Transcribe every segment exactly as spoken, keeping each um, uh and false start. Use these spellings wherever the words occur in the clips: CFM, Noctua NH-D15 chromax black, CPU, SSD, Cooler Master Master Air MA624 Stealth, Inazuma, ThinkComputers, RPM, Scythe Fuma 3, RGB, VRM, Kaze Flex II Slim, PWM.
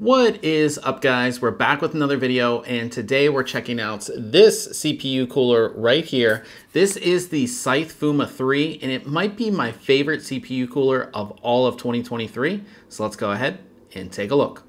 What is up, guys? We're back with another video, and today we're checking out this C P U cooler right here. This is the Scythe Fuma three, and it might be my favorite C P U cooler of all of twenty twenty-three. So let's go ahead and take a look.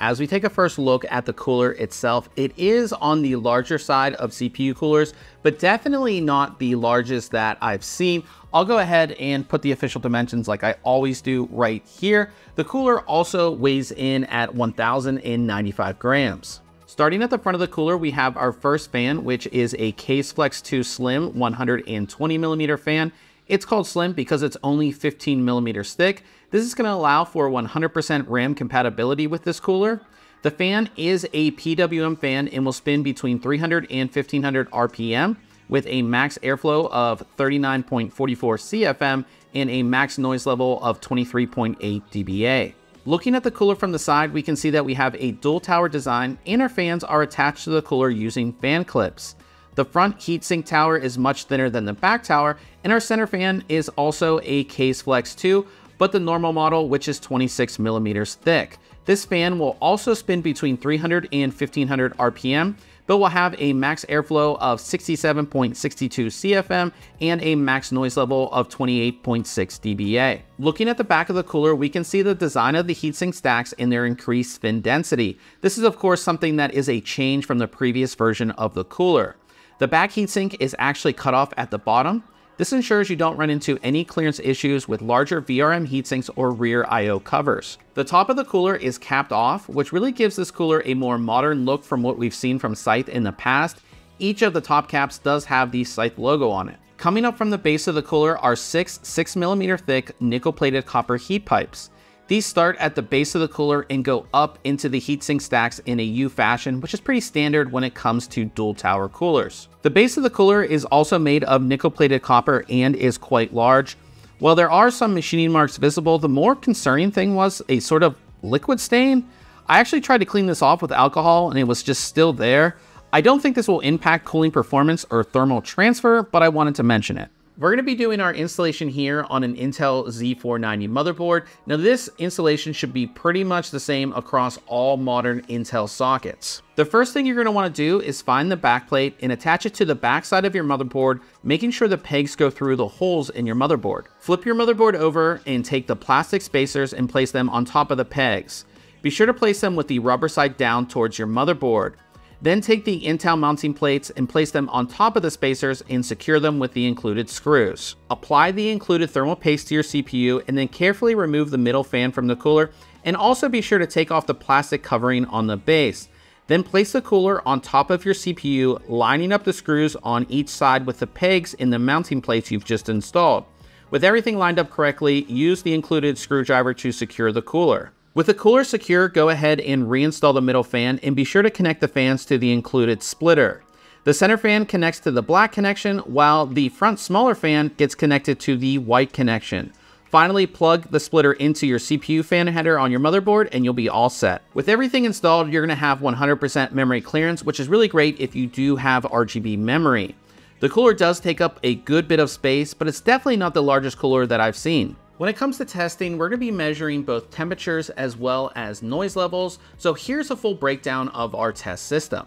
As we take a first look at the cooler itself, it is on the larger side of C P U coolers, but definitely not the largest that I've seen. I'll go ahead and put the official dimensions like I always do right here. The cooler also weighs in at one thousand ninety-five grams. Starting at the front of the cooler, we have our first fan, which is a Kaze Flex two Slim one hundred twenty millimeter fan. It's called Slim because it's only fifteen millimeters thick. This is going to allow for one hundred percent RAM compatibility with this cooler. The fan is a P W M fan and will spin between three hundred and fifteen hundred R P M with a max airflow of thirty-nine point four four C F M and a max noise level of twenty-three point eight dBA. Looking at the cooler from the side, we can see that we have a dual tower design and our fans are attached to the cooler using fan clips. The front heatsink tower is much thinner than the back tower, and our center fan is also a Kaze Flex two, but the normal model, which is twenty-six millimeters thick. This fan will also spin between three hundred and fifteen hundred R P M, but will have a max airflow of sixty-seven point six two C F M and a max noise level of twenty-eight point six dBA. Looking at the back of the cooler, we can see the design of the heatsink stacks and their increased fin density. This is, of course, something that is a change from the previous version of the cooler. The back heatsink is actually cut off at the bottom. This ensures you don't run into any clearance issues with larger V R M heatsinks or rear I O covers. The top of the cooler is capped off, which really gives this cooler a more modern look from what we've seen from Scythe in the past. Each of the top caps does have the Scythe logo on it. Coming up from the base of the cooler are six six millimeter thick nickel-plated copper heat pipes. These start at the base of the cooler and go up into the heatsink stacks in a U fashion, which is pretty standard when it comes to dual tower coolers. The base of the cooler is also made of nickel-plated copper and is quite large. While there are some machining marks visible, the more concerning thing was a sort of liquid stain. I actually tried to clean this off with alcohol and it was just still there. I don't think this will impact cooling performance or thermal transfer, but I wanted to mention it. We're going to be doing our installation here on an Intel Z four ninety motherboard. Now, this installation should be pretty much the same across all modern Intel sockets. The first thing you're going to want to do is find the backplate and attach it to the backside of your motherboard, making sure the pegs go through the holes in your motherboard. Flip your motherboard over and take the plastic spacers and place them on top of the pegs. Be sure to place them with the rubber side down towards your motherboard. Then take the Intel mounting plates and place them on top of the spacers and secure them with the included screws. Apply the included thermal paste to your C P U and then carefully remove the middle fan from the cooler, and also be sure to take off the plastic covering on the base. Then place the cooler on top of your C P U, lining up the screws on each side with the pegs in the mounting plates you've just installed. With everything lined up correctly, use the included screwdriver to secure the cooler. With the cooler secure, go ahead and reinstall the middle fan and be sure to connect the fans to the included splitter. The center fan connects to the black connection while the front smaller fan gets connected to the white connection. Finally, plug the splitter into your C P U fan header on your motherboard and you'll be all set. With everything installed, you're going to have one hundred percent memory clearance, which is really great if you do have R G B memory. The cooler does take up a good bit of space, but it's definitely not the largest cooler that I've seen. When it comes to testing, we're going to be measuring both temperatures as well as noise levels. So here's a full breakdown of our test system.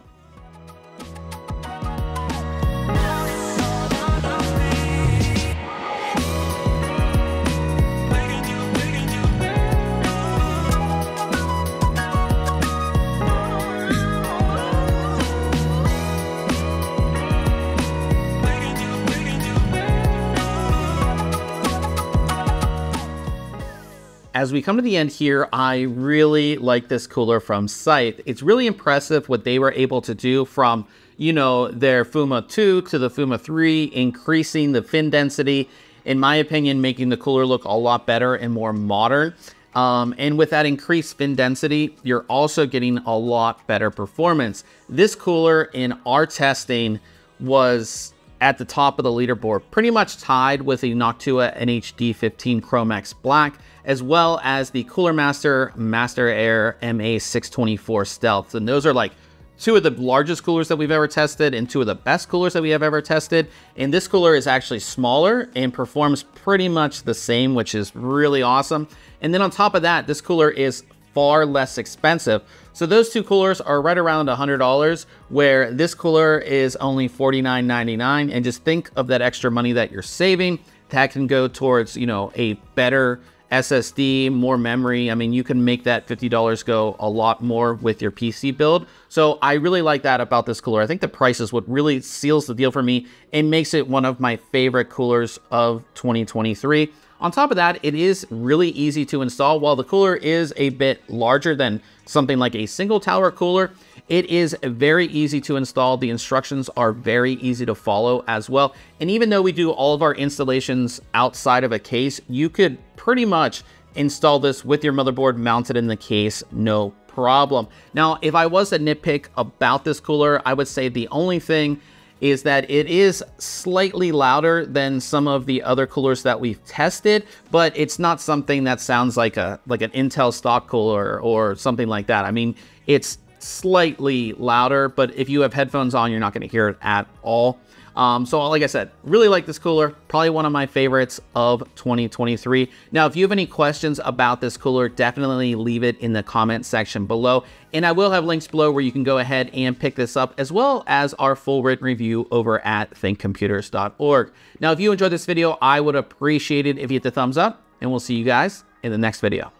As we come to the end here, I really like this cooler from Scythe. It's really impressive what they were able to do from, you know, their Fuma two to the Fuma three, increasing the fin density, in my opinion, making the cooler look a lot better and more modern. Um, and with that increased fin density, you're also getting a lot better performance. This cooler in our testing was at the top of the leaderboard, pretty much tied with the Noctua N H D fifteen Chromax Black, as well as the Cooler Master Master Air M A six twenty-four Stealth. And those are like two of the largest coolers that we've ever tested and two of the best coolers that we have ever tested. And this cooler is actually smaller and performs pretty much the same, which is really awesome. And then on top of that, this cooler is far less expensive. So those two coolers are right around one hundred dollars, where this cooler is only forty-nine ninety-nine. And just think of that extra money that you're saving. That can go towards, you know, a better S S D, more memory. I mean, you can make that fifty dollars go a lot more with your P C build. So I really like that about this cooler. I think the price is what really seals the deal for me and makes it one of my favorite coolers of twenty twenty-three. On top of that, it is really easy to install. While the cooler is a bit larger than something like a single tower cooler, it is very easy to install. The instructions are very easy to follow as well. And even though we do all of our installations outside of a case, you could pretty much install this with your motherboard mounted in the case, no problem. Now, if I was to nitpick about this cooler, I would say the only thing is that it is slightly louder than some of the other coolers that we've tested, but it's not something that sounds like a like an Intel stock cooler or something like that. I mean, it's slightly louder, but if you have headphones on, you're not going to hear it at all. Um, so like I said, really like this cooler, probably one of my favorites of twenty twenty-three. Now, if you have any questions about this cooler, definitely leave it in the comment section below. And I will have links below where you can go ahead and pick this up, as well as our full written review over at think computers dot org. Now, if you enjoyed this video, I would appreciate it if you hit the thumbs up, and we'll see you guys in the next video.